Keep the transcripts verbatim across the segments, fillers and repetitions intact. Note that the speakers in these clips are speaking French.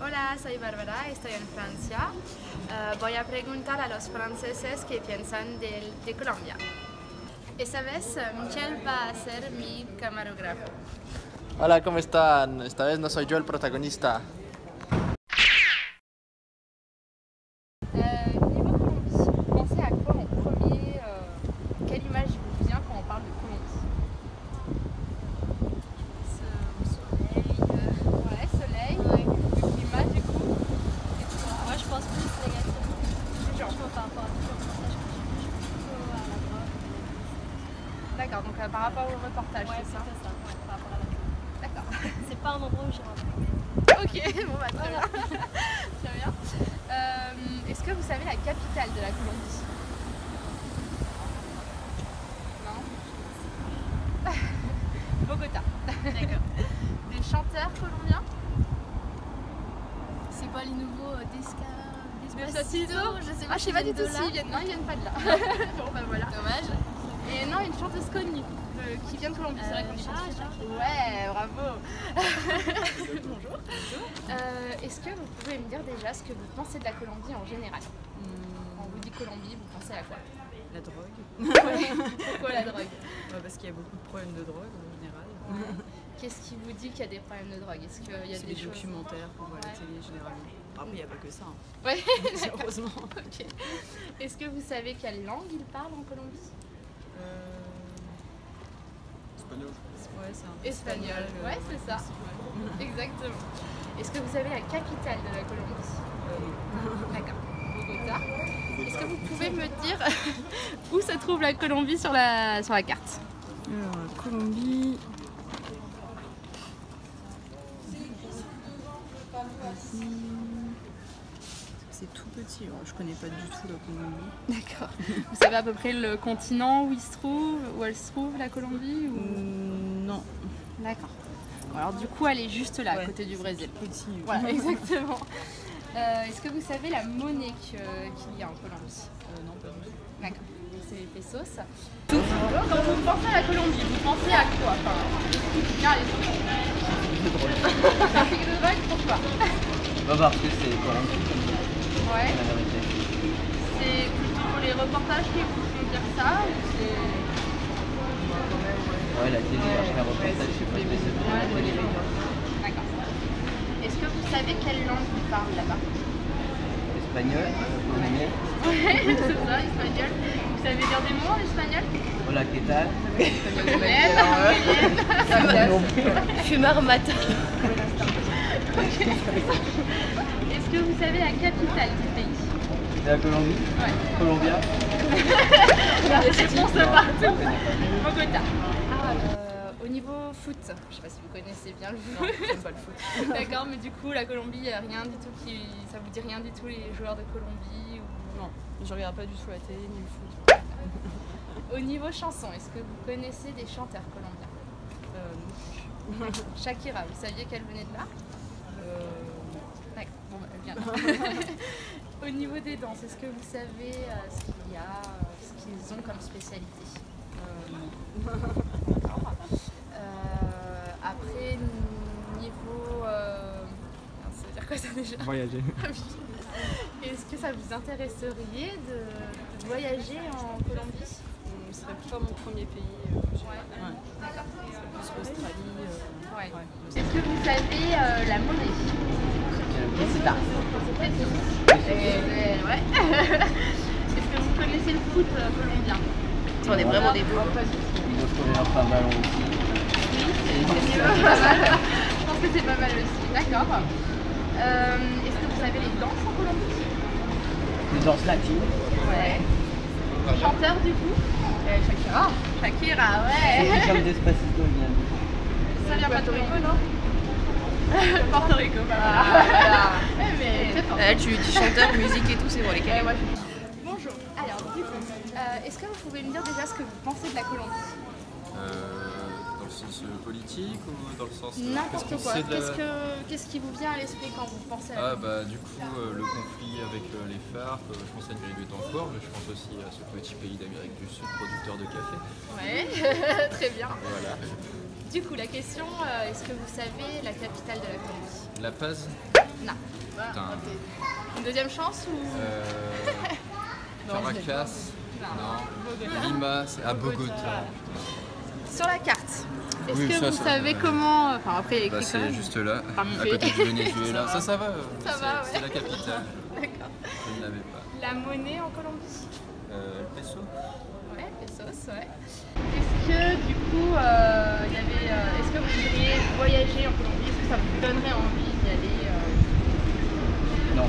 Hola, soy Bárbara, estoy en Francia. Uh, voy a preguntar a los franceses qué piensan de, de Colombia. Esta vez Michel va a ser mi camarógrafo. Hola, ¿cómo están? Esta vez no soy yo el protagonista. D'accord, donc euh, par rapport au reportage, ouais, c'est ça, ça ouais, par rapport à la... D'accord. C'est pas un endroit où j'ai rentré. Ok, bon bah très voilà. bien. Très bien. Euh, Est-ce que vous savez la capitale de la Colombie? Non. Bogota. D'accord. Des chanteurs colombiens? C'est pas les nouveaux euh, Desca... Despacito? Je sais pas, ah, je sais pas du tout s'ils viennent. Non, ils viennent pas de là. Bon bah voilà. Dommage. Et non, une chanteuse connue euh, qui vient de Colombie, euh, c'est vrai qu'on chante. Ah, ouais, bravo. Bonjour. Euh, Est-ce que vous pouvez me dire déjà ce que vous pensez de la Colombie en général? hmm. Quand vous dites Colombie, vous pensez à quoi? La drogue. Pourquoi la drogue? Bah, parce qu'il y a beaucoup de problèmes de drogue en général. Ouais. Qu'est-ce qui vous dit qu'il y a des problèmes de drogue? Est-ce qu'il y a des, des documentaires qu'on voit à la télé généralement? Ah, mais il n'y a pas que ça. Hein. Ouais. Heureusement. Okay. Est-ce que vous savez quelle langue ils parlent en Colombie? Espagnol. Ouais, c'est espagnol. Ouais, c'est ça. Exactement. Est-ce que vous savez la capitale de la Colombie? D'accord. Bogota. Est-ce que vous pouvez me dire où se trouve la Colombie sur la, sur la carte? Alors, la Colombie... C'est tout petit, je connais pas du tout la Colombie. D'accord. Vous savez à peu près le continent où il se trouve, où elle se trouve la Colombie ou... Non. D'accord. Alors du coup elle est juste là, ouais, à côté du Brésil. Petit. Voilà, exactement. euh, Est-ce que vous savez la monnaie qu'il qu y a en Colombie? euh, Non, pas du tout. D'accord. C'est les pesos. Tout. Quand vous pensez à la Colombie, vous pensez à quoi? Enfin, car les drogues. Les drogues, pourquoi? Bah parce que c'est Colombie. Ouais. C'est plutôt les reportages qui vous font dire ça ou c'est... Ouais, la télé, ouais, la reportage, je sais pas, mais c'est la télé. D'accord. Est-ce que vous savez quelle langue vous parle là-bas? Espagnol, polonais. Ouais, c'est ça, espagnol. Vous savez dire des mots en espagnol? Hola, ¿qué tal? Espagnol. Fumeur matin. Okay. Est-ce que vous savez la capitale du pays? De la Colombie? Ouais. Colombia. La réponse de partout. Bogota. Au niveau foot, je sais pas si vous connaissez bien le foot. Non, j'aime pas le foot. D'accord, mais du coup, la Colombie, rien du tout qui... ça vous dit rien du tout les joueurs de Colombie ou... Non, je regarde pas du tout la télé ni le foot. Au niveau chanson, est-ce que vous connaissez des chanteurs colombiens? Euh, non. Shakira, vous saviez qu'elle venait de là? D'accord, bon, bien. Au niveau des danses, est-ce que vous savez euh, ce qu'il y a, euh, ce qu'ils ont comme spécialité? euh, euh, Après, niveau... Euh... Non, ça veut dire quoi ça déjà? Voyager. Est-ce que ça vous intéresserait de, de voyager en Colombie? Ce serait pas mon premier pays. Euh, ouais. Ouais. D'accord. Plus l'Australie. Euh... Ouais. Ouais. Est-ce que vous savez euh, la monnaie? Je sais pas. Ouais. Est-ce que vous connaissez le foot colombien? On est vraiment des bons. Je connais pas mal aussi. Oui, c'est pas mal. Je pense que c'est pas mal aussi. D'accord. Euh, Est-ce que vous savez les danses en Colombie? Les danses latines. Ouais. Chanteur du coup? euh, Shakira. Shakira, ouais. C'est comme Despacito bien. Ça vient pas de Rico, non? Porto Rico, voilà. Voilà. Mais c'est fort. Là, tu dis chanteur, musique et tout, c'est bon les gars. Bonjour. Alors, du coup, euh, est-ce que vous pouvez me dire déjà ce que vous pensez de la Colombie? Euh, dans le sens politique ou dans le sens... N'importe qu quoi, qu'est-ce qu que, qu'est-ce qui vous vient à l'esprit quand vous pensez à... Ah bah du coup euh, le conflit avec euh, les FARC, euh, je pense à une grille de temps fort, mais je pense aussi à ce petit pays d'Amérique du Sud, producteur de café. Ouais, très bien. Voilà. Du coup la question, euh, est-ce que vous savez la capitale de la Colombie? La Paz? Non. Putain. Une deuxième chance ou... Euh... Caracas? Non. non. Lima, c'est à Bogota. Sur la carte, est-ce oui, que ça, vous ça, savez ça, comment... Enfin après il est écrit bah, c'est juste là, enfin, à côté du Venezuela. ça, ça va, ça va, c'est ouais. la capitale. D'accord. Je ne l'avais pas. La monnaie en Colombie? Euh, le peso. Ouais, pesos, ouais. Est-ce que du coup, euh, y avait, euh, est-ce que vous voudriez voyager en Colombie? Est-ce que ça vous donnerait envie d'y aller? euh... Non.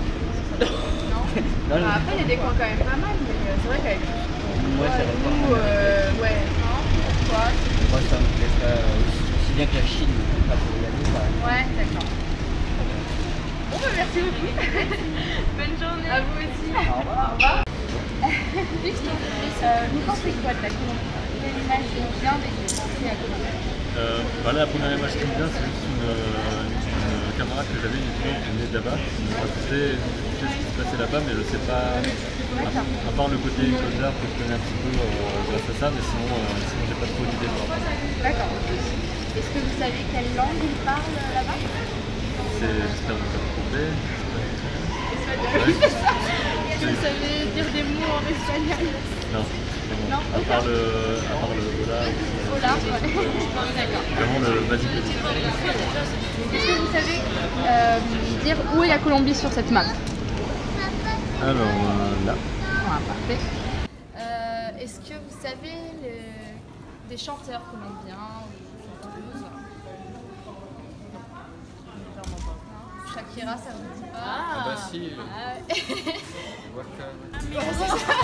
Non, bah après, il y a des coins quand même pas mal, mais c'est vrai qu'avec moi, ça va pas. Euh, ouais, non, pourquoi? Moi, ça me plaît pas aussi bien que la Chine, pas pour y aller. Ouais, d'accord. Bon, bah merci beaucoup. Bonne journée. À vous aussi. Au revoir. Au revoir. Juste, vous pensez quoi de la Colombie? Quelle image vous vient dès que vous pensez à Colombie? La première image qui me vient, c'est juste une camarade que j'avais, une fille qui venait de là-bas. Ce qui se passait là-bas, mais je sais pas, à part le côté écologique que je connais un petit peu grâce à ça, mais sinon, euh, sinon j'ai pas trop d'idées. D'accord. Est-ce que vous savez quelle langue ils parlent là-bas? C'est, j'espère que vous avez trouvé. Est-ce que vous savez dire des mots en espagnol? Non. Non. À part le hola. Hola, d'accord. Vraiment le basique. Est-ce que vous savez euh, dire où est la Colombie sur cette map? Alors euh, là. Ah, parfait. Euh, Est-ce que vous savez le... des chanteurs colombiens ou chanteuses? Shakira, ça vous dit pas? Ah, ah bah si. Ah.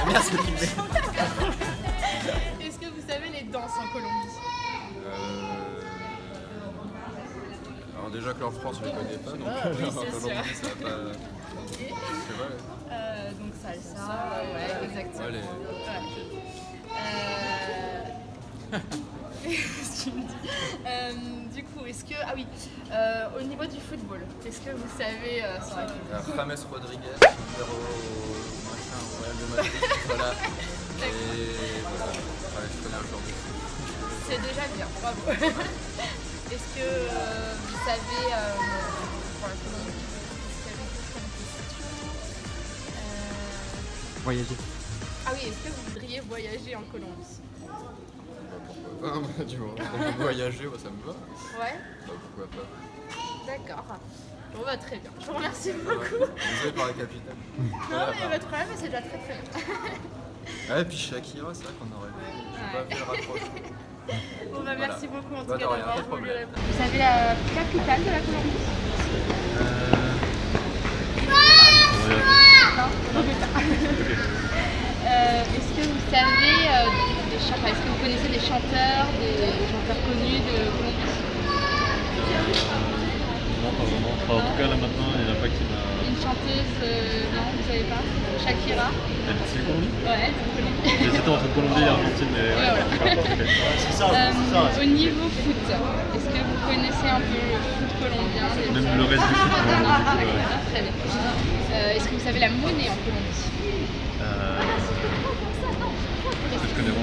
Merci. Est-ce que vous savez les danses en Colombie? Euh... Alors déjà que en France je les connais pas, donc ah, oui, en Colombie ça va pas. Okay. Euh, donc salsa, ça, ouais, exactement. Ouais, les... ouais. Euh... euh, du coup, est-ce que... Ah oui, euh, au niveau du football, est-ce que vous savez... Euh, sur la... euh, James Rodriguez, zéro... machin, Royal de Madrid, voilà. Et voilà, enfin, je connais un joueur de foot. C'est déjà bien, bravo. Est-ce que euh, vous savez... Euh, enfin, voyager. Ah oui, est-ce que vous voudriez voyager en Colombie? Pourquoi pas, bah, tu vois, on peut voyager, bah, ça me va. Ouais. Bah, pourquoi pas. D'accord. Bon bah très bien, je vous remercie beaucoup. Désolé par la capitale. Non mais votre problème, c'est déjà très très bien. Ah et puis Shakira, c'est vrai qu'on aurait... Ouais. J'ai pas fait le rapprochement. Bon bah merci voilà. beaucoup en tout bah, cas d'avoir voulu répondre. Vous savez la capitale de la Colombie? euh... Euh, est-ce que vous savez, euh, des, des chanteurs, est-ce que vous connaissez des chanteurs, des, des chanteurs connus de Colombie? Non, pas vraiment. Enfin, en tout cas, là maintenant, il n'y en a pas qui m'a... Une chanteuse, euh, non, vous savez pas? Shakira? Elle est de Colombie? Ouais, c'est Colombie. J'étais entre Colombie et Argentine, mais ouais, voilà. C'est ça, c'est ça. Au niveau foot, est-ce que vous connaissez un peu le foot colombien? Même le reste du foot colombien. Ah, ah, très bien. Euh, est-ce que vous savez la monnaie en Colombie? Euh... Est-ce que, ouais.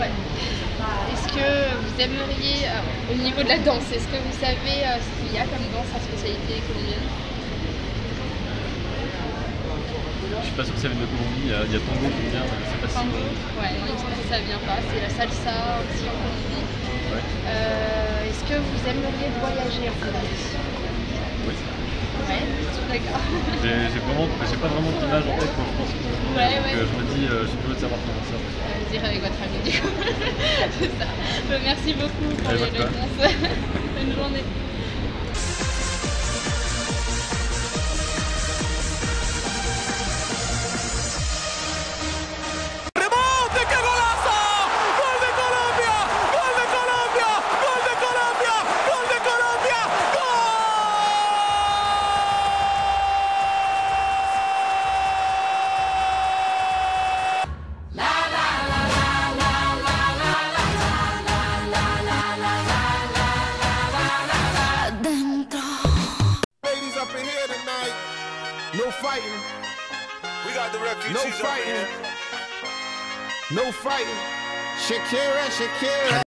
Ouais. Est-ce que vous aimeriez, euh, au niveau de la danse, est-ce que vous savez euh, ce qu'il y a comme danse à spécialité colombienne? Je suis pas sûr que ça vienne de Colombie, il y a tango colombien, je sais pas si... Tango, ouais, non, il me semble que ça vient pas, c'est la salsa aussi en Colombie. Ouais. Euh, est-ce que vous aimeriez voyager en Colombie? Oui. Ouais, d'accord. J'ai pas vraiment d'image en tête quand je pense que ouais, donc, ouais. Euh, je me dis, euh, j'ai besoin de savoir comment ça. Euh, dire avec votre famille, du coup. C'est ça. Bah, merci beaucoup pour et les réponses. Bonne journée. La la la. No fighting. We got the refugees. No fighting. No fighting. Shakira, Shakira.